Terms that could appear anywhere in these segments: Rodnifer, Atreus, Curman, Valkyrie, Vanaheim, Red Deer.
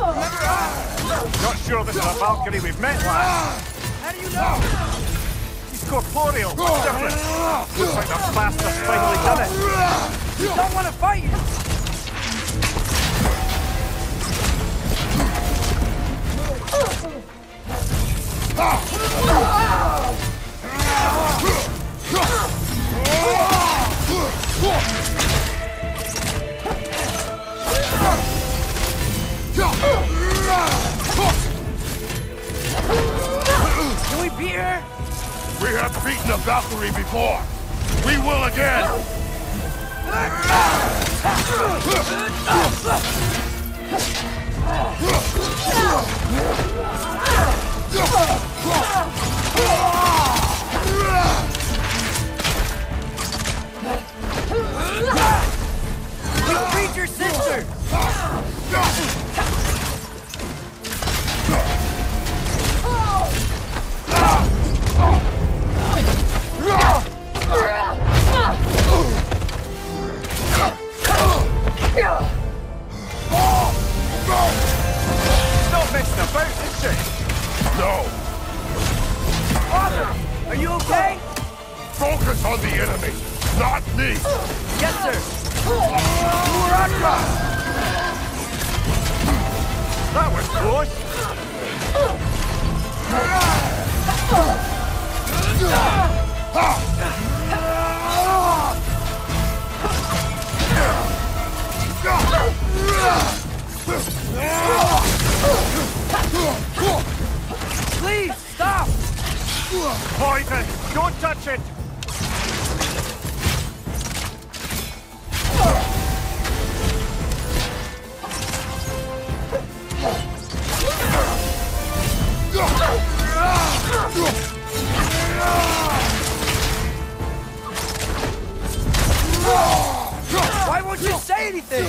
Not sure this is a Valkyrie we've met last. How do you know? He's corporeal, but different. Looks like the bastard's finally done it. You don't want to fight him! Can we beat her? We have beaten the Valkyrie before. We will again. You beat your sister. She's not messing about, is she? No. Father, are you okay? Focus on the enemy, not me. Yes, sir. That was close. Please, stop! Poison! Don't touch it! Why won't you say anything?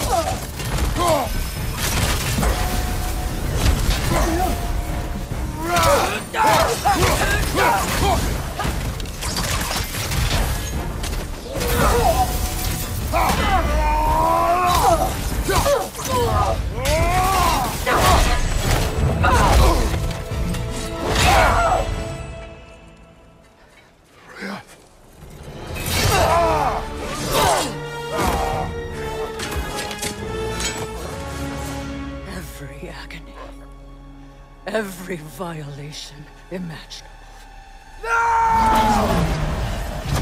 Every agony. Every violation imaginable. No!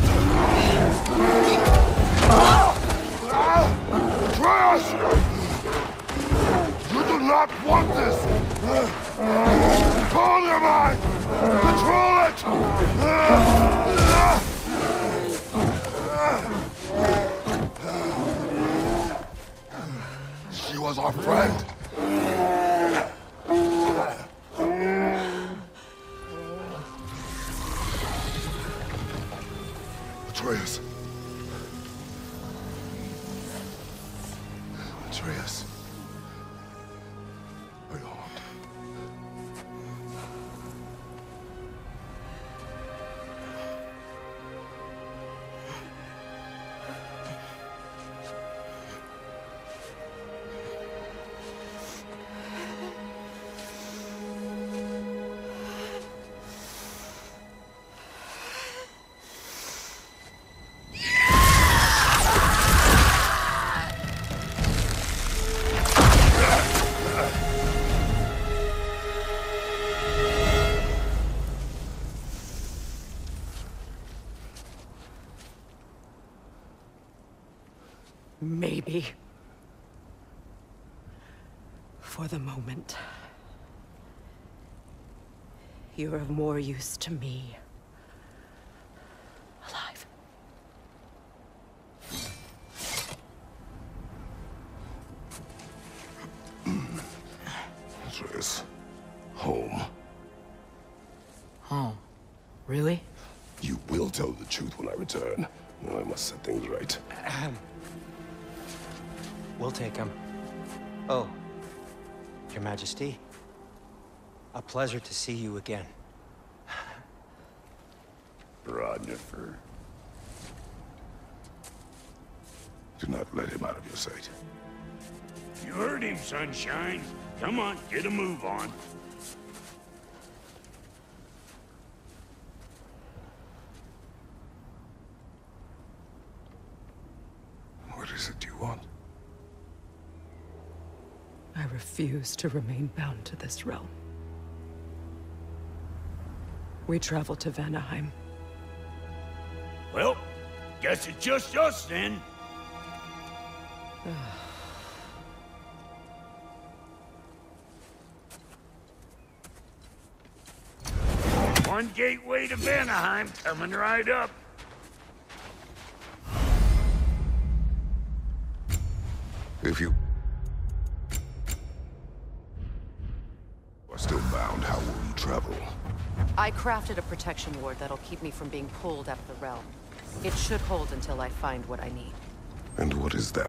Atreus! You do not want this! Call your mind! Control it! She was our friend. Atreus. Atreus. Are you harmed? Maybe. For the moment. You're of more use to me. Alive. Atreus. Home. Home? Really? You will tell the truth when I return. Now I must set things right. We'll take him. Oh, Your Majesty. A pleasure to see you again. Rodnifer. Do not let him out of your sight. You heard him, sunshine. Come on, get a move on. What is it you want? I refuse to remain bound to this realm. We travel to Vanaheim. Well, guess it's just us then. One gateway to Vanaheim coming right up. If you are still bound, how will you travel? I crafted a protection ward that'll keep me from being pulled out of the realm. It should hold until I find what I need. And what is that?